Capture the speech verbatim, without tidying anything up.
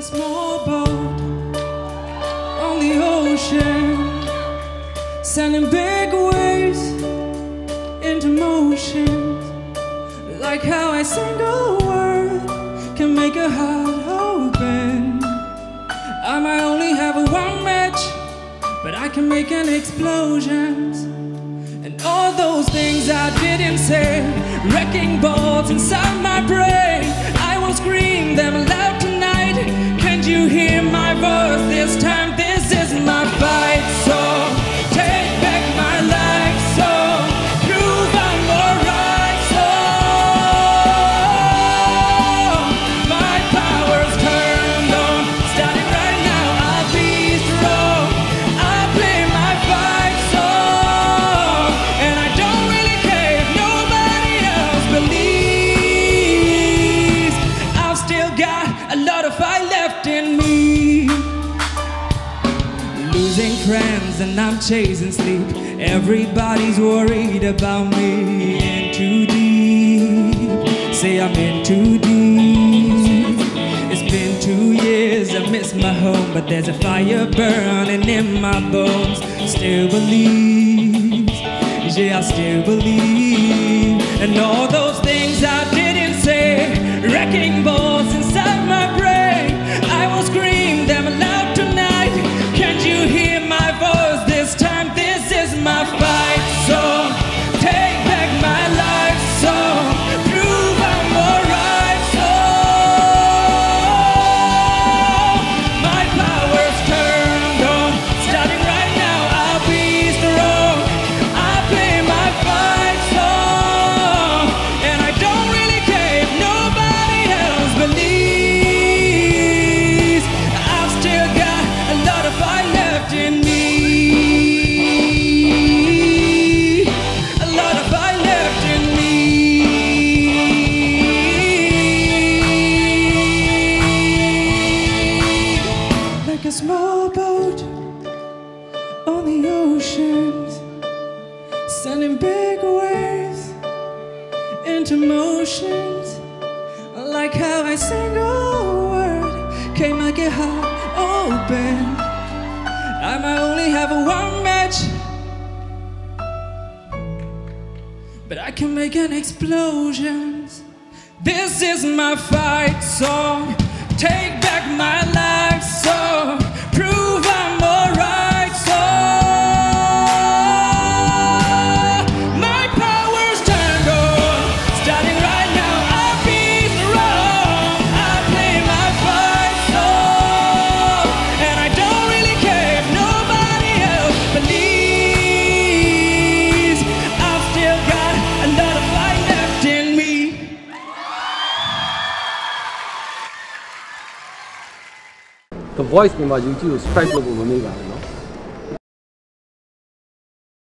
a small boat on the ocean, sending big waves into motion. Like how a single word can make a heart open. I might only have a one match, but I can make an explosion. And all those things I didn't say, wrecking balls inside my brain, I will scream them loud tonight. Can't you hear my voice this time? This is my fight song. Take back my life song. Prove I'm alright song. My power's turned on. Starting right now, I'll be strong. I play my fight song. And I don't really care if nobody else believes. I've still got a lot of fight left in me. Losing friends and I'm chasing sleep. Everybody's worried about me. In too deep. Say I'm in too deep. It's been two years, I miss my home, but there's a fire burning in my bones. Still believe, yeah, I still believe. And all those things I didn't say, wrecking balls inside my brain, I will scream them aloud tonight. Can't you hear my voice this time? This is my fight song. Take back my life song. Prove I'm alright song. My power's turned on. Starting right now, I'll be strong. I play my fight song. And I don't really care if nobody else believes. I've still got a lot of fight left in me. A lot of fight left in me. Like a small boat on the ocean, sending big waves into motions. Like how a single word can make a heart open. I might only have a one match, but I can make an explosion. This is my fight song. Take back my life song. Prove I'm alright song. My power's turned on. Starting right now, I'll be strong. I play my fight song. And I don't really care if nobody else believes. I've still got a lot of fight left in me. The voice nima you use, subscribe logo bhanega.